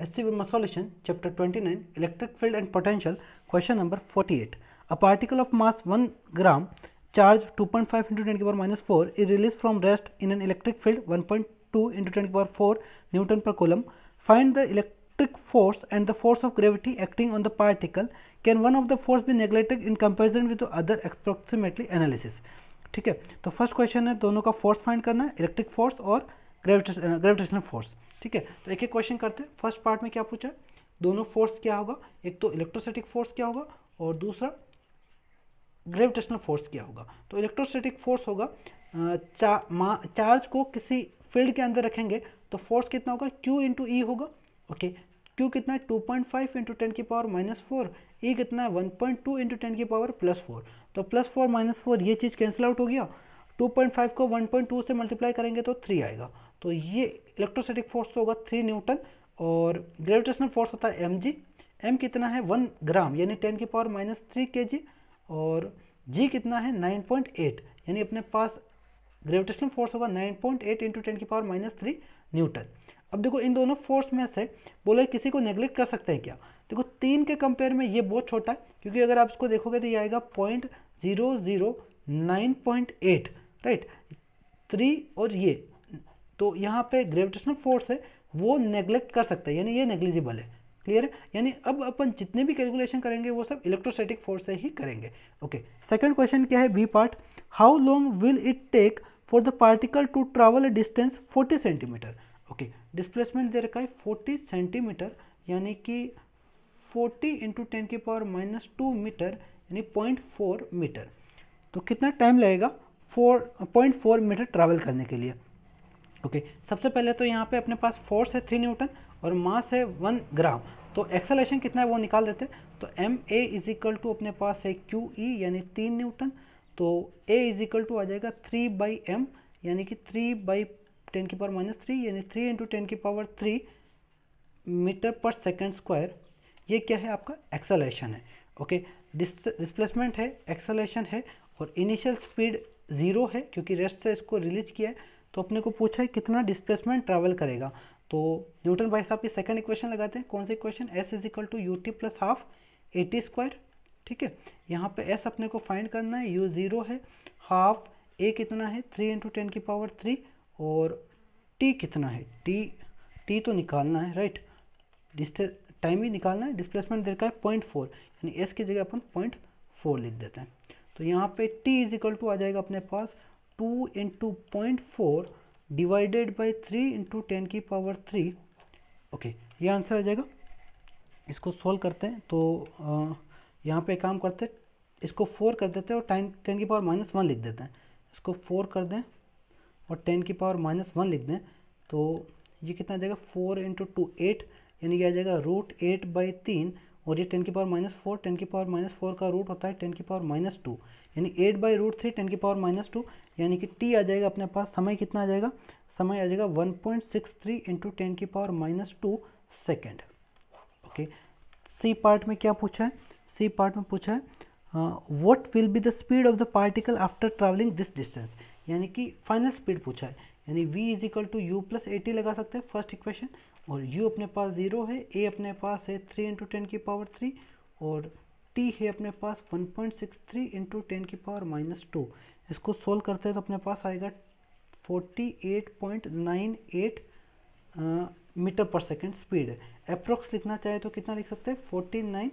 H. C. Verma solution, chapter 29, Electric Field and Potential, question number 48. A particle of mass 1 gram, charge 2.5 into 10 to the power minus 4 is released from rest in an electric field 1.2 into 10 to the power 4 Newton per coulomb. Find the electric force and the force of gravity acting on the particle. Can one of the force be neglected in comparison with the other? Approximately analysis. ठीक है, तो first question है दोनों का force find करना है, electric force और gravitational force. ठीक है, तो एक एक क्वेश्चन करते हैं. फर्स्ट पार्ट में क्या पूछा, दोनों फोर्स क्या होगा, एक तो इलेक्ट्रोस्टैटिक फोर्स क्या होगा और दूसरा ग्रेविटेशनल फोर्स क्या होगा. तो इलेक्ट्रोस्टैटिक फोर्स होगा, चार्ज को किसी फील्ड के अंदर रखेंगे तो फोर्स कितना होगा, Q इंटू ई होगा. ओके, Q कितना है 2.5 इंटू 10 की पावर माइनस 4, E कितना है 1.2 इंटू 10 की पावर प्लस 4. तो प्लस 4 माइनस 4 ये चीज़ कैंसिल आउट हो गया, 2.5 को 1.2 से मल्टीप्लाई करेंगे तो 3 आएगा. तो ये इलेक्ट्रोस्टैटिक फोर्स होगा 3 न्यूटन और ग्रेविटेशनल फोर्स होता है mg. m कितना है 1 ग्राम यानी 10 की पावर माइनस 3 kg और g कितना है 9.8 यानी अपने पास ग्रेविटेशनल फोर्स होगा 9.8 इंटू 10 की पावर माइनस 3 न्यूटन. अब देखो इन दोनों फोर्स में से बोला किसी को नेग्लेक्ट कर सकते हैं क्या. देखो 3 के कंपेयर में ये बहुत छोटा है क्योंकि अगर आप इसको देखोगे तो ये आएगा 0.009.8 राइट 3 और ये तो यहाँ पे ग्रेविटेशनल फोर्स है वो नेग्लेक्ट कर सकता है यानी ये नेग्लिजिबल है. क्लियर है, यानी अब अपन जितने भी कैलकुलेशन करेंगे वो सब इलेक्ट्रोस्टैटिक फोर्स से ही करेंगे. ओके, सेकंड क्वेश्चन क्या है, B part, how long will it take for the particle to travel a distance 40 centimetre. Okay, displacement दे रखा है 40 सेंटीमीटर यानी कि 40 इंटू 10 की पावर माइनस 2 मीटर यानी 0.4 मीटर. तो कितना टाइम लगेगा 0.4 मीटर ट्रैवल करने के लिए. ओके, सबसे पहले तो यहाँ पे अपने पास फोर्स है 3 न्यूटन और मास है 1 ग्राम तो एक्सेलरेशन कितना है वो निकाल देते हैं. तो M A is equal to अपने पास है क्यू ई यानी 3 न्यूटन तो ए इज इक्वल टू आ जाएगा 3/m यानी कि 3/10 की पावर माइनस 3 यानी 3 इंटू 10 की पावर 3 मीटर पर सेकेंड स्क्वायर. ये क्या है आपका एक्सेलरेशन है. ओके, डिस्प्लेसमेंट है, एक्सेलरेशन है और इनिशियल स्पीड 0 है क्योंकि रेस्ट से इसको रिलीज किया है. तो अपने को पूछा है कितना डिस्प्लेसमेंट ट्रैवल करेगा. तो न्यूटन भाई साहब की सेकंड इक्वेशन लगाते हैं, कौन सी equation, S is equal to UT plus half A T square. ठीक है, यहाँ पे एस अपने को फाइंड करना है, यू 0 है, हाफ ए कितना है 3 इंटू 10 की पावर 3 और टी कितना है, टी तो निकालना है राइट, टाइम ही निकालना है. डिस्प्लेसमेंट दे रखा है 0.4 यानी एस की जगह अपन 0.4 लिख देते हैं. तो यहाँ पे टी इज इक्वल टू आ जाएगा अपने पास 2 इंटू 0.4 डिवाइडेड बाई 3 इंटू 10 की पावर 3. ओके, ये आंसर आ जाएगा. इसको सोल्व करते हैं तो यहाँ पे काम करते हैं, इसको 4 कर देते हैं और 10 की पावर माइनस 1 लिख देते हैं. इसको 4 कर दें और 10 की पावर माइनस 1 लिख दें तो ये कितना आ जाएगा 4 इंटू 2 8 यानी कि आ जाएगा √8/3 और ये 10 की पावर माइनस 4, 10 की पावर माइनस 4 का रूट होता है 10 की पावर माइनस 2 यानी 8/√3 10 की पावर माइनस 2 यानी कि टी आ जाएगा अपने पास. समय कितना आ जाएगा, समय आ जाएगा 1.63 इंटू 10 की power minus 2 second. Okay, C part में क्या पूछा है, सी पार्ट में पूछा है what will be the speed of the particle after travelling this distance यानी कि फाइनल स्पीड पूछा है यानी V is equal to U plus A T लगा सकते हैं फर्स्ट इक्वेशन और u अपने पास 0 है, a अपने पास है 3 इंटू 10 की पावर 3 और t है अपने पास 1.63 इंटू 10 की पावर माइनस 2. इसको सोल्व करते हैं तो अपने पास आएगा 48.98 मीटर पर सेकंड स्पीड है. अप्रोक्स लिखना चाहे तो कितना लिख सकते हैं 49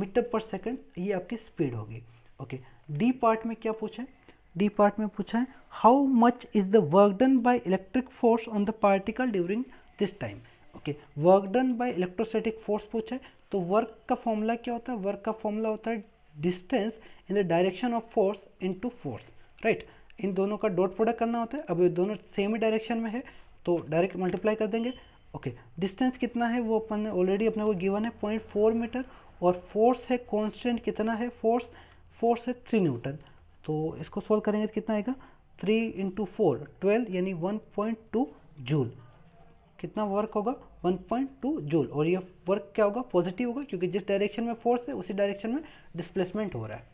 मीटर पर सेकंड, ये आपकी स्पीड होगी. ओके, डी पार्ट में क्या पूछा है, डी पार्ट में पूछा है how much is the work done by electric force on the particle during this time. Okay, work done by electrostatic force पूछा है तो वर्क का फॉर्मूला क्या होता है, वर्क का फॉर्मूला होता है distance in the direction of force into force right. इन दोनों का डॉट प्रोडक्ट करना होता है, अब ये दोनों सेम ही डायरेक्शन में है तो डायरेक्ट मल्टीप्लाई कर देंगे. ओके, डिस्टेंस कितना है वो अपन ने ऑलरेडी अपने को गिवन है 0.4 मीटर और फोर्स है कॉन्स्टेंट कितना है, फोर्स है 3 न्यूटन तो इसको सोल्व करेंगे तो कितना आएगा 3 इंटू 4 12 यानी 1.2 जूल. कितना वर्क होगा 1.2 जूल और ये वर्क क्या होगा पॉजिटिव होगा क्योंकि जिस डायरेक्शन में फोर्स है उसी डायरेक्शन में डिस्प्लेसमेंट हो रहा है.